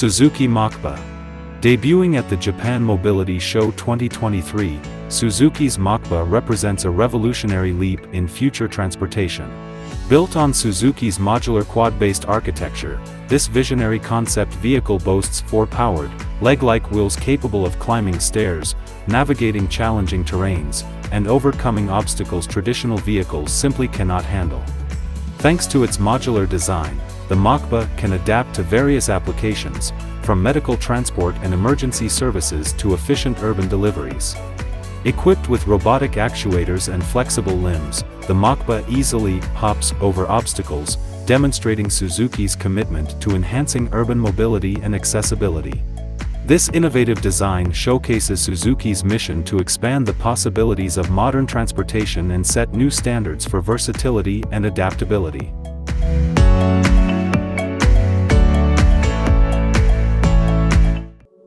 Suzuki MOQBA. Debuting at the Japan Mobility Show 2023, Suzuki's MOQBA represents a revolutionary leap in future transportation. Built on Suzuki's modular quad-based architecture, this visionary concept vehicle boasts four powered, leg-like wheels capable of climbing stairs, navigating challenging terrains, and overcoming obstacles traditional vehicles simply cannot handle. Thanks to its modular design, the MOQBA can adapt to various applications, from medical transport and emergency services to efficient urban deliveries. Equipped with robotic actuators and flexible limbs, the MOQBA easily hops over obstacles, demonstrating Suzuki's commitment to enhancing urban mobility and accessibility. This innovative design showcases Suzuki's mission to expand the possibilities of modern transportation and set new standards for versatility and adaptability.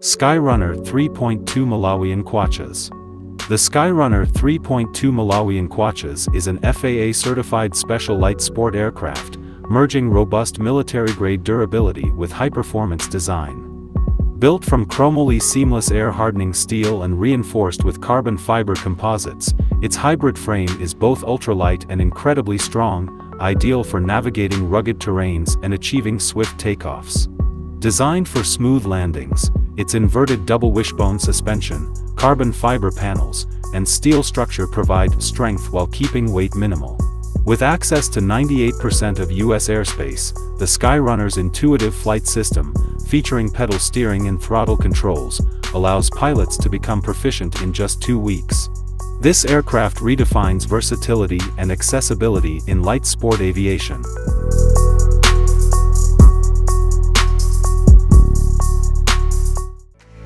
SkyRunner 3.2 Malawian Quachas. The SkyRunner 3.2 Malawian Quachas is an FAA-certified special light sport aircraft, merging robust military-grade durability with high-performance design. Built from chromoly seamless air-hardening steel and reinforced with carbon fiber composites, its hybrid frame is both ultralight and incredibly strong, ideal for navigating rugged terrains and achieving swift takeoffs. Designed for smooth landings, its inverted double wishbone suspension, carbon fiber panels, and steel structure provide strength while keeping weight minimal. With access to 98% of U.S. airspace, the SkyRunner's intuitive flight system, featuring pedal steering and throttle controls, allows pilots to become proficient in just 2 weeks. This aircraft redefines versatility and accessibility in light sport aviation.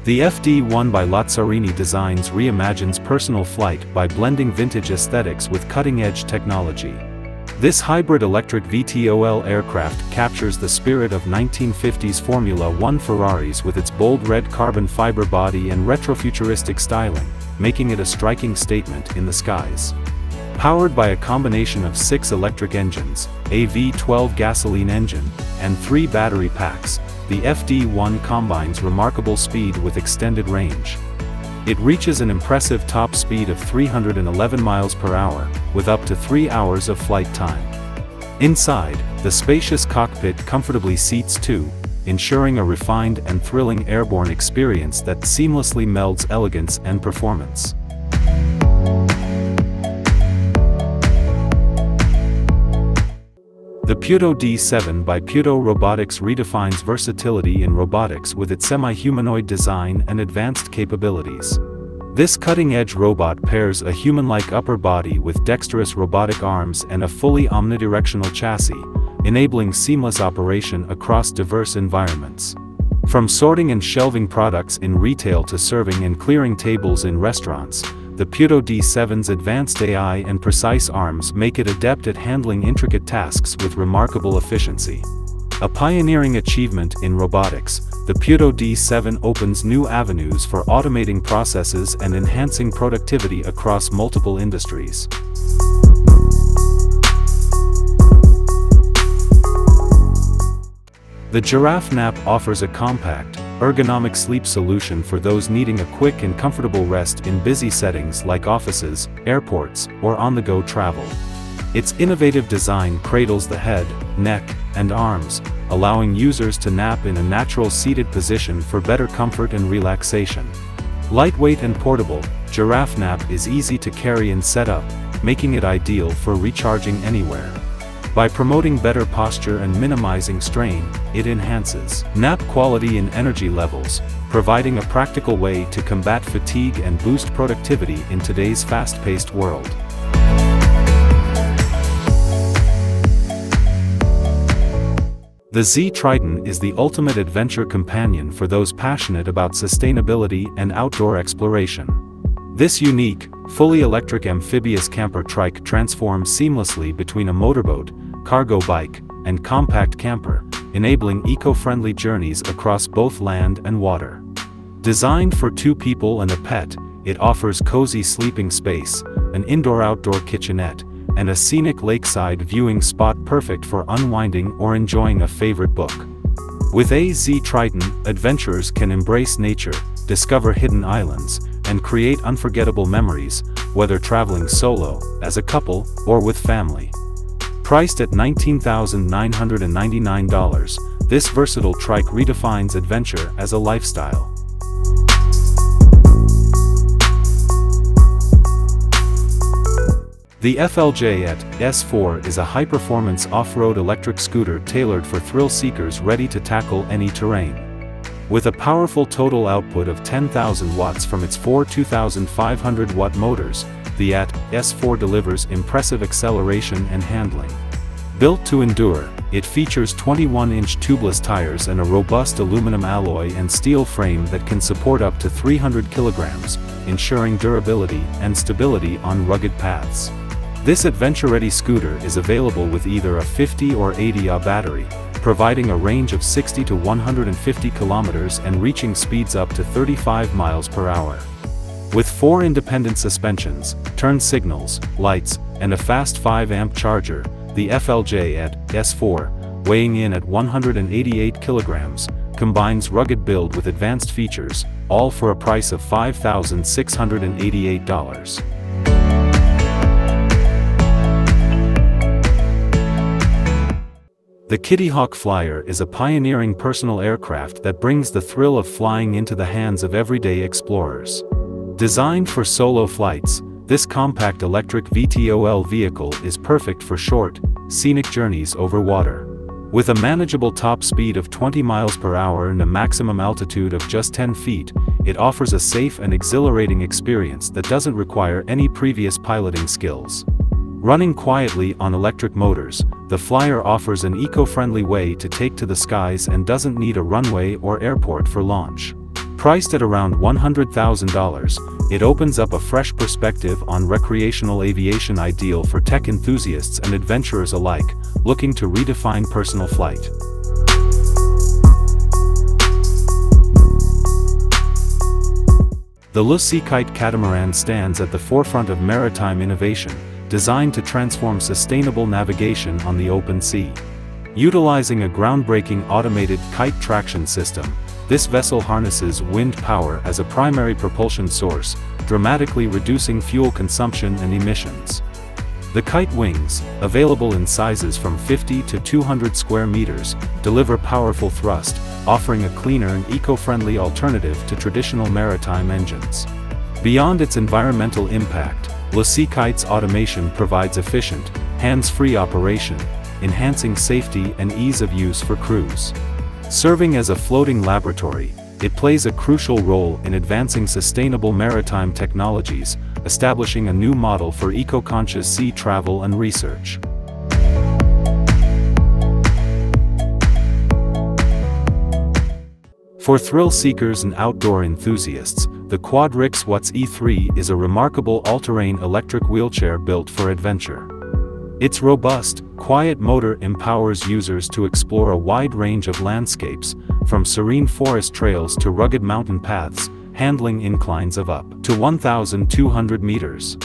The FD1 by Lazzarini Designs reimagines personal flight by blending vintage aesthetics with cutting-edge technology. This hybrid electric VTOL aircraft captures the spirit of 1950s Formula One Ferraris with its bold red carbon fiber body and retrofuturistic styling, making it a striking statement in the skies. Powered by a combination of 6 electric engines, a V12 gasoline engine, and 3 battery packs, the FD1 combines remarkable speed with extended range. It reaches an impressive top speed of 311 miles per hour, with up to 3 hours of flight time. Inside, the spacious cockpit comfortably seats 2, ensuring a refined and thrilling airborne experience that seamlessly melds elegance and performance. The Pudo D7 by Pudo Robotics redefines versatility in robotics with its semi-humanoid design and advanced capabilities. This cutting-edge robot pairs a human-like upper body with dexterous robotic arms and a fully omnidirectional chassis, enabling seamless operation across diverse environments. From sorting and shelving products in retail to serving and clearing tables in restaurants, the Pudo D7's advanced AI and precise arms make it adept at handling intricate tasks with remarkable efficiency. A pioneering achievement in robotics, the Pudo D7 opens new avenues for automating processes and enhancing productivity across multiple industries. The GiraffeNap offers a compact, ergonomic sleep solution for those needing a quick and comfortable rest in busy settings like offices, airports, or on-the-go travel. Its innovative design cradles the head, neck, and arms, allowing users to nap in a natural seated position for better comfort and relaxation. Lightweight and portable, GiraffeNap is easy to carry and set up, making it ideal for recharging anywhere. By promoting better posture and minimizing strain, it enhances nap quality and energy levels, providing a practical way to combat fatigue and boost productivity in today's fast-paced world. The Z-Triton is the ultimate adventure companion for those passionate about sustainability and outdoor exploration. This unique, fully electric amphibious camper trike transforms seamlessly between a motorboat, cargo bike, and compact camper, enabling eco-friendly journeys across both land and water. Designed for 2 people and a pet, it offers cozy sleeping space, an indoor-outdoor kitchenette, and a scenic lakeside viewing spot perfect for unwinding or enjoying a favorite book. With a Z-Triton, adventurers can embrace nature, discover hidden islands, and create unforgettable memories, whether traveling solo, as a couple, or with family. Priced at $19,999, this versatile trike redefines adventure as a lifestyle. The FLJ AT-S4 is a high-performance off-road electric scooter tailored for thrill-seekers ready to tackle any terrain. With a powerful total output of 10,000 watts from its four 2,500-watt motors, the AT-S4 delivers impressive acceleration and handling. Built to endure, it features 21-inch tubeless tires and a robust aluminum alloy and steel frame that can support up to 300 kilograms, ensuring durability and stability on rugged paths. This adventure-ready scooter is available with either a 50 or 80 Ah battery, providing a range of 60 to 150 kilometers and reaching speeds up to 35 miles per hour. With four independent suspensions, turn signals, lights, and a fast 5-amp charger, the FLJ AT-S4, weighing in at 188 kilograms, combines rugged build with advanced features, all for a price of $5,688. The Kitty Hawk Flyer is a pioneering personal aircraft that brings the thrill of flying into the hands of everyday explorers. Designed for solo flights, this compact electric VTOL vehicle is perfect for short, scenic journeys over water. With a manageable top speed of 20 miles per hour and a maximum altitude of just 10 feet, it offers a safe and exhilarating experience that doesn't require any previous piloting skills. Running quietly on electric motors, the Flyer offers an eco-friendly way to take to the skies and doesn't need a runway or airport for launch. Priced at around $100,000, it opens up a fresh perspective on recreational aviation, ideal for tech enthusiasts and adventurers alike, looking to redefine personal flight. The Le SeaKite catamaran stands at the forefront of maritime innovation, designed to transform sustainable navigation on the open sea. Utilizing a groundbreaking automated kite traction system, this vessel harnesses wind power as a primary propulsion source, dramatically reducing fuel consumption and emissions. The kite wings, available in sizes from 50 to 200 square meters, deliver powerful thrust, offering a cleaner and eco-friendly alternative to traditional maritime engines. Beyond its environmental impact, Le SeaKite's automation provides efficient, hands-free operation, enhancing safety and ease of use for crews. Serving as a floating laboratory, it plays a crucial role in advancing sustainable maritime technologies, establishing a new model for eco-conscious sea travel and research. For thrill seekers and outdoor enthusiasts, the Quadrix Watts E3 is a remarkable all-terrain electric wheelchair built for adventure. Its robust, quiet motor empowers users to explore a wide range of landscapes, from serene forest trails to rugged mountain paths, handling inclines of up to 1,200 meters.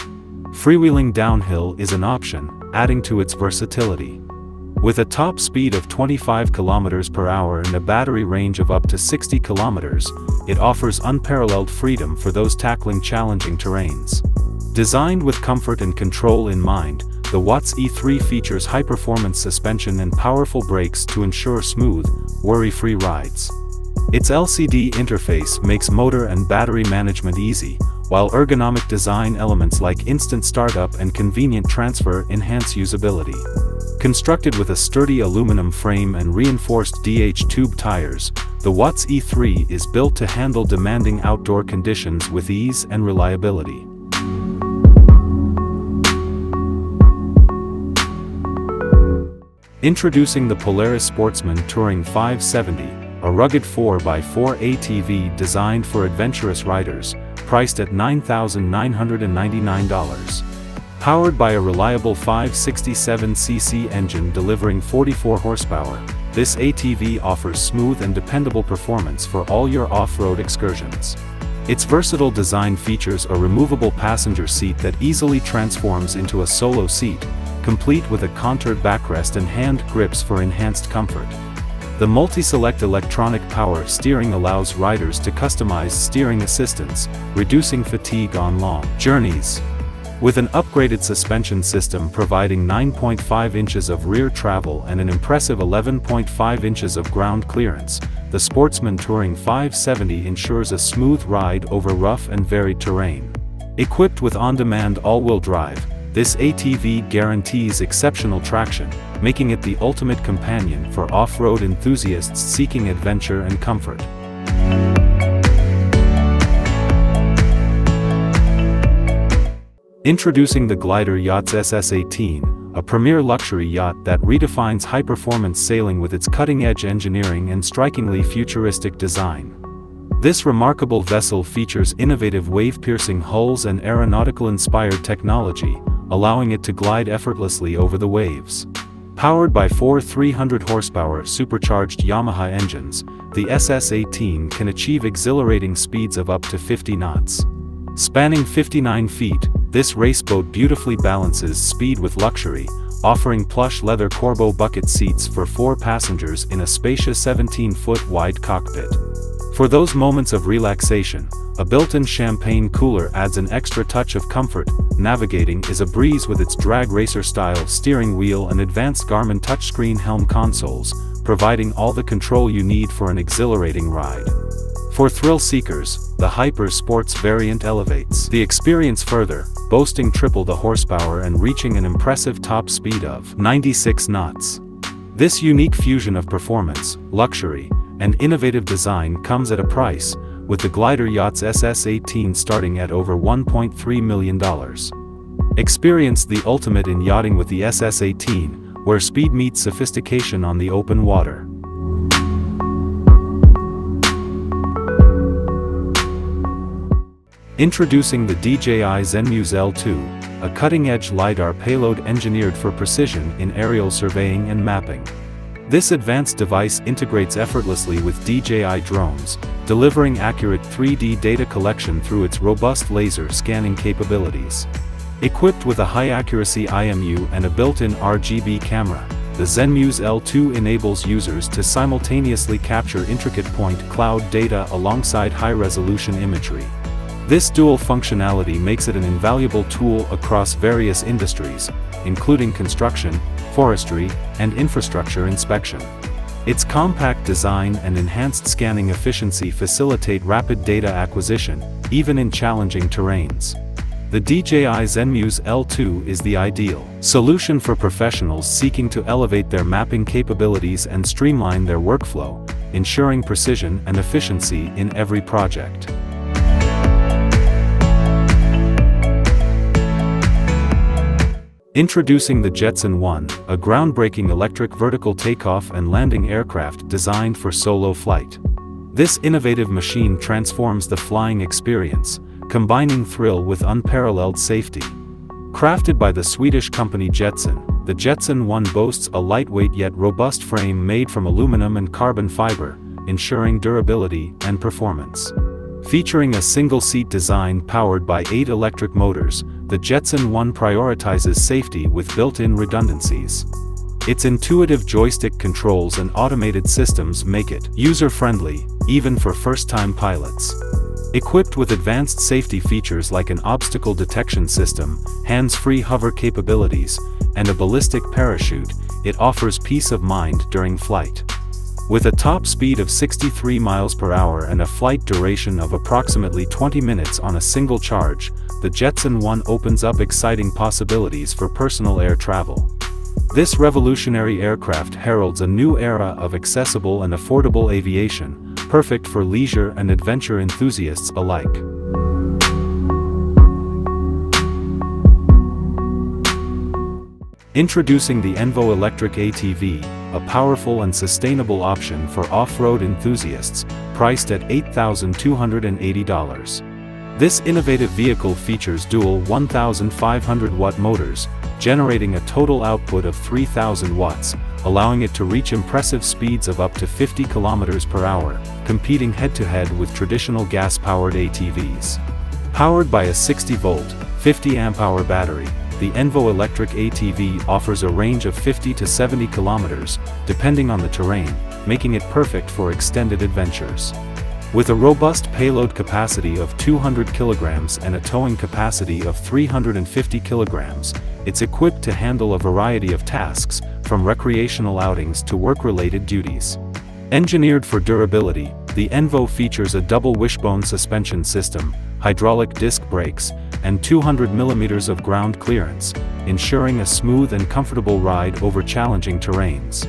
Freewheeling downhill is an option, adding to its versatility. With a top speed of 25 kilometers per hour and a battery range of up to 60 kilometers, it offers unparalleled freedom for those tackling challenging terrains. Designed with comfort and control in mind, the Watts E3 features high-performance suspension and powerful brakes to ensure smooth, worry-free rides. Its LCD interface makes motor and battery management easy, while ergonomic design elements like instant startup and convenient transfer enhance usability. Constructed with a sturdy aluminum frame and reinforced DH tube tires, the Watts E3 is built to handle demanding outdoor conditions with ease and reliability. Introducing the Polaris Sportsman Touring 570, a rugged 4x4 ATV designed for adventurous riders, priced at $9,999. Powered by a reliable 567cc engine delivering 44 horsepower, this ATV offers smooth and dependable performance for all your off-road excursions. Its versatile design features a removable passenger seat that easily transforms into a solo seat, complete with a contoured backrest and hand grips for enhanced comfort. The multi-select electronic power steering allows riders to customize steering assistance, reducing fatigue on long journeys. With an upgraded suspension system providing 9.5 inches of rear travel and an impressive 11.5 inches of ground clearance, the Sportsman Touring 570 ensures a smooth ride over rough and varied terrain. Equipped with on-demand all-wheel drive, this ATV guarantees exceptional traction, making it the ultimate companion for off-road enthusiasts seeking adventure and comfort. Introducing the Glider Yachts SS18, a premier luxury yacht that redefines high-performance sailing with its cutting-edge engineering and strikingly futuristic design. This remarkable vessel features innovative wave-piercing hulls and aeronautical-inspired technology, allowing it to glide effortlessly over the waves. Powered by four 300-horsepower supercharged Yamaha engines, the SS18 can achieve exhilarating speeds of up to 50 knots. Spanning 59 feet, this raceboat beautifully balances speed with luxury, offering plush leather Corbo bucket seats for 4 passengers in a spacious 17-foot wide cockpit. For those moments of relaxation, a built-in champagne cooler adds an extra touch of comfort. Navigating is a breeze with its drag racer-style steering wheel and advanced Garmin touchscreen helm consoles, providing all the control you need for an exhilarating ride. For thrill seekers, the Hyper Sports variant elevates the experience further, boasting triple the horsepower and reaching an impressive top speed of 96 knots. This unique fusion of performance, luxury, and innovative design comes at a price, with the Glider Yachts SS18 starting at over $1.3 million. Experience the ultimate in yachting with the SS18, where speed meets sophistication on the open water. Introducing the DJI Zenmuse L2, a cutting-edge LiDAR payload engineered for precision in aerial surveying and mapping. This advanced device integrates effortlessly with DJI drones, delivering accurate 3D data collection through its robust laser scanning capabilities. Equipped with a high-accuracy IMU and a built-in RGB camera, the Zenmuse L2 enables users to simultaneously capture intricate point cloud data alongside high-resolution imagery. This dual functionality makes it an invaluable tool across various industries, including construction, forestry, and infrastructure inspection. Its compact design and enhanced scanning efficiency facilitate rapid data acquisition, even in challenging terrains. The DJI Zenmuse L2 is the ideal solution for professionals seeking to elevate their mapping capabilities and streamline their workflow, ensuring precision and efficiency in every project. Introducing the Jetson One, a groundbreaking electric vertical takeoff and landing aircraft designed for solo flight. This innovative machine transforms the flying experience, combining thrill with unparalleled safety. Crafted by the Swedish company Jetson, the Jetson One boasts a lightweight yet robust frame made from aluminum and carbon fiber, ensuring durability and performance. Featuring a single-seat design powered by 8 electric motors, the Jetson One prioritizes safety with built-in redundancies. Its intuitive joystick controls and automated systems make it user-friendly, even for first-time pilots. Equipped with advanced safety features like an obstacle detection system, hands-free hover capabilities, and a ballistic parachute, it offers peace of mind during flight. With a top speed of 63 miles per hour and a flight duration of approximately 20 minutes on a single charge, the Jetson One opens up exciting possibilities for personal air travel. This revolutionary aircraft heralds a new era of accessible and affordable aviation, perfect for leisure and adventure enthusiasts alike. Introducing the Envo Electric ATV, a powerful and sustainable option for off-road enthusiasts, priced at $8,280. This innovative vehicle features dual 1,500-watt motors, generating a total output of 3,000 watts, allowing it to reach impressive speeds of up to 50 kilometers per hour, competing head-to-head with traditional gas-powered ATVs. Powered by a 60-volt, 50-amp-hour battery, the Envo Electric ATV offers a range of 50 to 70 kilometers, depending on the terrain, making it perfect for extended adventures. With a robust payload capacity of 200 kilograms and a towing capacity of 350 kilograms, it's equipped to handle a variety of tasks, from recreational outings to work-related duties. Engineered for durability, the Envo features a double wishbone suspension system, hydraulic disc brakes, and 200 mm of ground clearance, ensuring a smooth and comfortable ride over challenging terrains.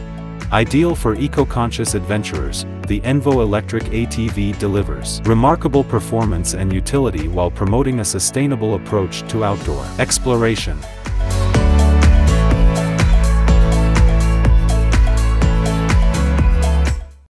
Ideal for eco-conscious adventurers, the Envo Electric ATV delivers remarkable performance and utility while promoting a sustainable approach to outdoor exploration.